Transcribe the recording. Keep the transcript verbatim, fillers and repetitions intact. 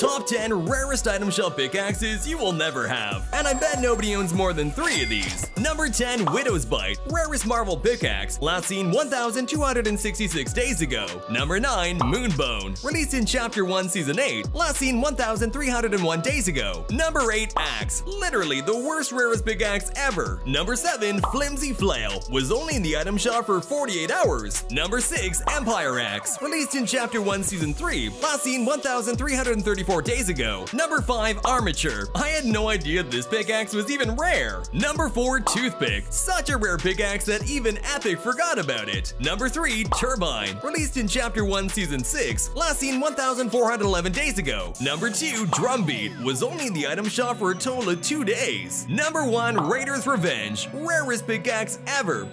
Top ten rarest item shop pickaxes you will never have. And I bet nobody owns more than three of these. Number ten, Widow's Bite, rarest Marvel pickaxe, last seen one thousand two hundred sixty-six days ago. Number nine, Moonbone, released in Chapter one, Season eight, last seen one thousand three hundred one days ago. Number eight, Axe, literally the worst rarest pickaxe ever. Number seven, Flimsy Flail, was only in the item shop for forty-eight hours. Number six, Empire Axe, released in Chapter one, Season three, last seen one thousand three hundred thirty-four days ago. Number five, Armature. I had no idea this pickaxe was even rare. Number four, Toothpick, such a rare pickaxe that even Epic forgot about it. Number three, Turbine, released in Chapter one, Season six, last seen one thousand four hundred eleven days ago. Number two, Drumbeat, was only in the item shop for a total of two days. Number one, Raider's Revenge, rarest pickaxe ever.